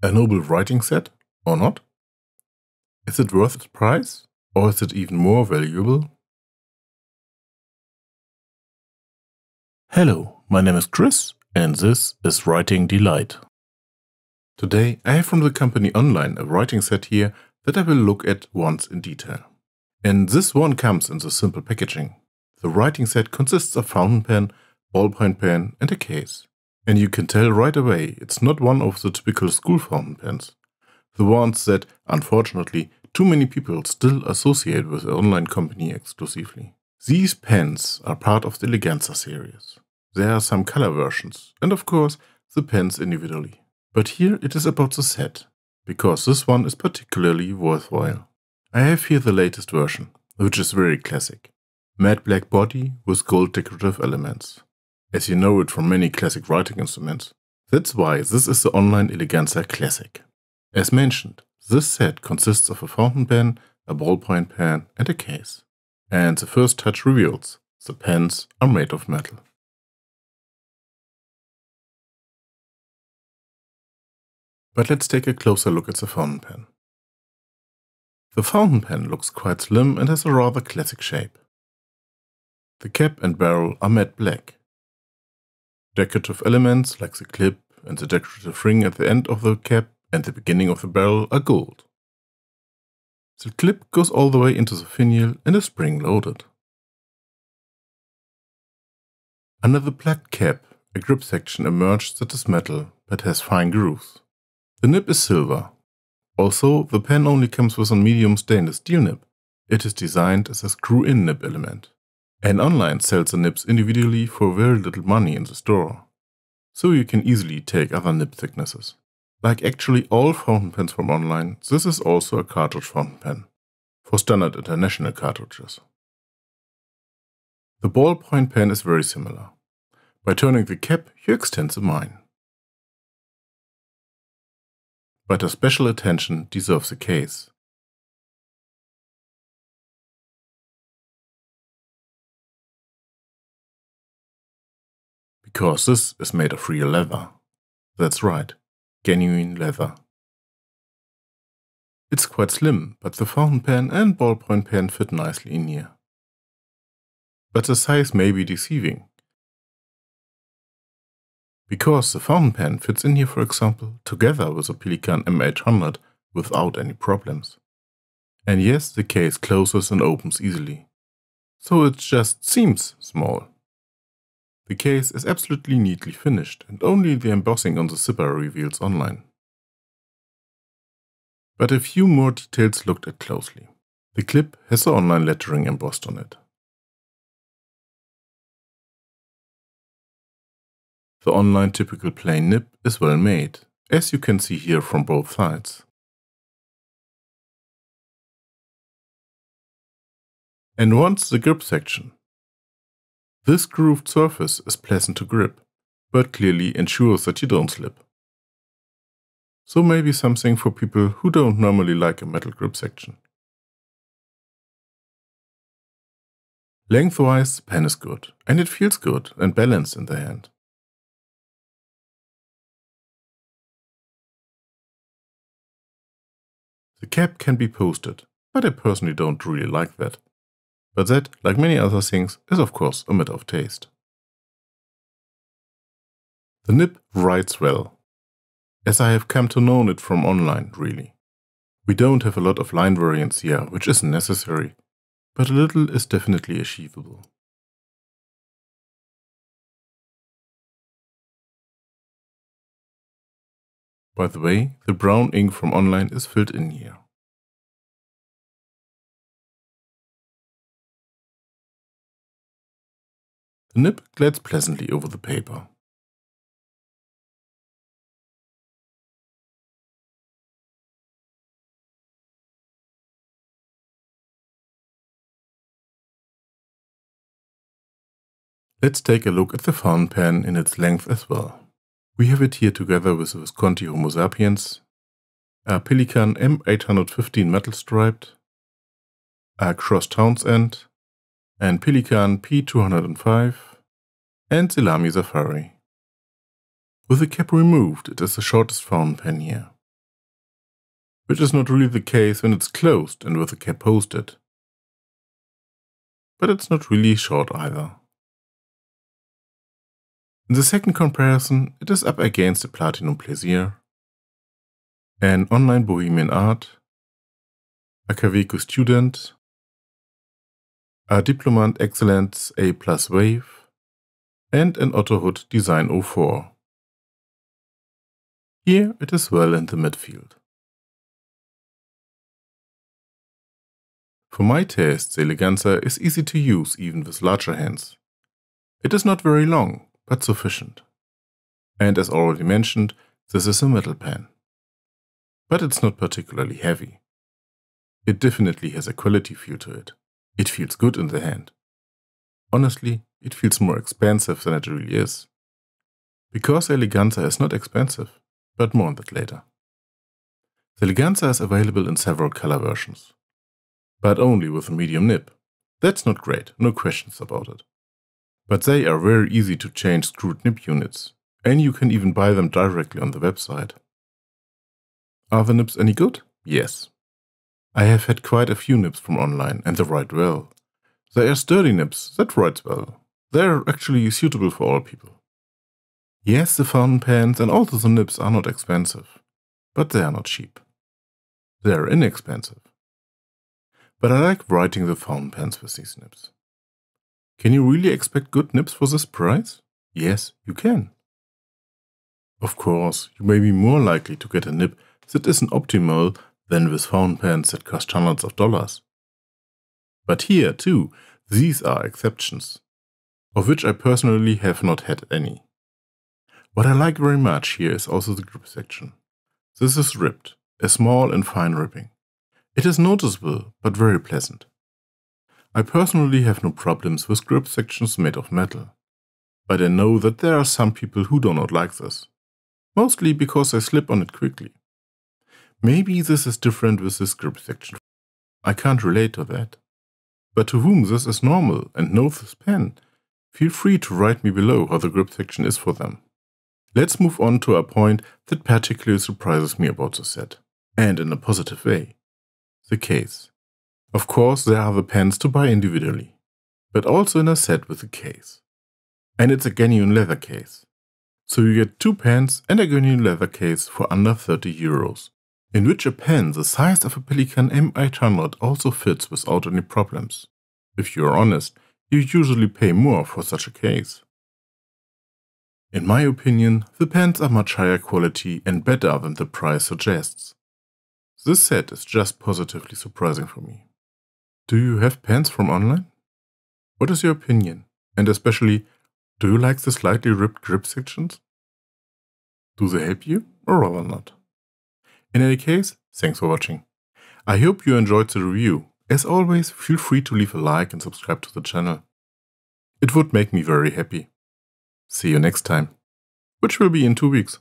A noble writing set or not? Is it worth its price, or is it even more valuable? Hello, my name is Chris and this is Writing Delight. Today I have from the company Online a writing set here that I will look at once in detail. And this one comes in the simple packaging. The writing set consists of fountain pen, ballpoint pen and a case. And you can tell right away it's not one of the typical school fountain pens. The ones that, unfortunately, too many people still associate with the Online company exclusively. These pens are part of the Eleganza series. There are some color versions and of course the pens individually. But here it is about the set, because this one is particularly worthwhile. I have here the latest version, which is very classic. Matte black body with gold decorative elements, as you know it from many classic writing instruments. That's why this is the Online Eleganza Classic. As mentioned, this set consists of a fountain pen, a ballpoint pen and a case. And the first touch reveals, the pens are made of metal. But let's take a closer look at the fountain pen. The fountain pen looks quite slim and has a rather classic shape. The cap and barrel are matte black. Decorative elements like the clip and the decorative ring at the end of the cap and the beginning of the barrel are gold. The clip goes all the way into the finial and is spring-loaded. Under the black cap, a grip section emerges that is metal but has fine grooves. The nib is silver. Also, the pen only comes with a medium stainless steel nib. It is designed as a screw-in nib element. And Online sells the nibs individually for very little money in the store. So you can easily take other nib thicknesses. Like actually all fountain pens from Online, this is also a cartridge fountain pen, for standard international cartridges. The ballpoint pen is very similar. By turning the cap, you extend the mine. But a special attention deserves the case. Because this is made of real leather. That's right. Genuine leather. It's quite slim, but the fountain pen and ballpoint pen fit nicely in here. But the size may be deceiving. Because the fountain pen fits in here, for example, together with a Pelikan M800 without any problems. And yes, the case closes and opens easily. So it just seems small. The case is absolutely neatly finished and only the embossing on the zipper reveals Online. But a few more details looked at closely. The clip has the Online lettering embossed on it. The Online typical plain nib is well made, as you can see here from both sides. And once the grip section. This grooved surface is pleasant to grip, but clearly ensures that you don't slip. So maybe something for people who don't normally like a metal grip section. Lengthwise, the pen is good, and it feels good and balanced in the hand. The cap can be posted, but I personally don't really like that. But that, like many other things, is of course a matter of taste. The nib writes well, as I have come to know it from Online, really. We don't have a lot of line variants here, which isn't necessary, but a little is definitely achievable. By the way, the brown ink from Online is filled in here. The nib glides pleasantly over the paper. Let's take a look at the fountain pen in its length as well. We have it here together with the Visconti Homo sapiens, a Pelican M815 metal striped, a Cross Townsend, and Pelican P205 and the Lamy Safari. With the cap removed, it is the shortest fountain pen here. which is not really the case when it's closed and with the cap hosted. But it's not really short either. In the second comparison, it is up against the Platinum Plaisir, an Online Bohemian Art, a Caveco Student, a Diplomat Excellence A+ Wave, and an Otto Hutt Design 04. Here it is well in the midfield. For my taste, the Eleganza is easy to use even with larger hands. It is not very long, but sufficient. And as already mentioned, this is a metal pen. But it's not particularly heavy. It definitely has a quality feel to it. It feels good in the hand. Honestly, it feels more expensive than it really is. Because the Eleganza is not expensive, but more on that later. The Eleganza is available in several color versions, but only with a medium nib. That's not great, no questions about it. But they are very easy to change screwed nib units, and you can even buy them directly on the website. Are the nibs any good? Yes. I have had quite a few nibs from Online, and they write well. They are sturdy nibs, that writes well. They are actually suitable for all people. Yes, the fountain pens and also the nibs are not expensive, but they are not cheap. They are inexpensive. But I like writing the fountain pens with these nibs. Can you really expect good nibs for this price? Yes, you can. Of course, you may be more likely to get a nib that isn't optimal than with fountain pens that cost hundreds of dollars. But here, too, these are exceptions, of which I personally have not had any. What I like very much here is also the grip section. This is ribbed, a small and fine ribbing. It is noticeable, but very pleasant. I personally have no problems with grip sections made of metal, but I know that there are some people who do not like this, mostly because they slip on it quickly. Maybe this is different with this grip section. I can't relate to that. But to whom this is normal and knows this pen, feel free to write me below how the grip section is for them. Let's move on to a point that particularly surprises me about this set, and in a positive way. The case. Of course, there are the pens to buy individually, but also in a set with a case. And it's a genuine leather case. So you get two pens and a genuine leather case for under 30 euros, in which a pen the size of a Pelican M800 also fits without any problems. If you are honest, you usually pay more for such a case. In my opinion, the pens are much higher quality and better than the price suggests. This set is just positively surprising for me. Do you have pens from Online? What is your opinion? And especially, do you like the slightly ripped grip sections? Do they help you, or rather not? In any case, thanks for watching. I hope you enjoyed the review. As always, feel free to leave a like and subscribe to the channel. It would make me very happy. See you next time, which will be in 2 weeks.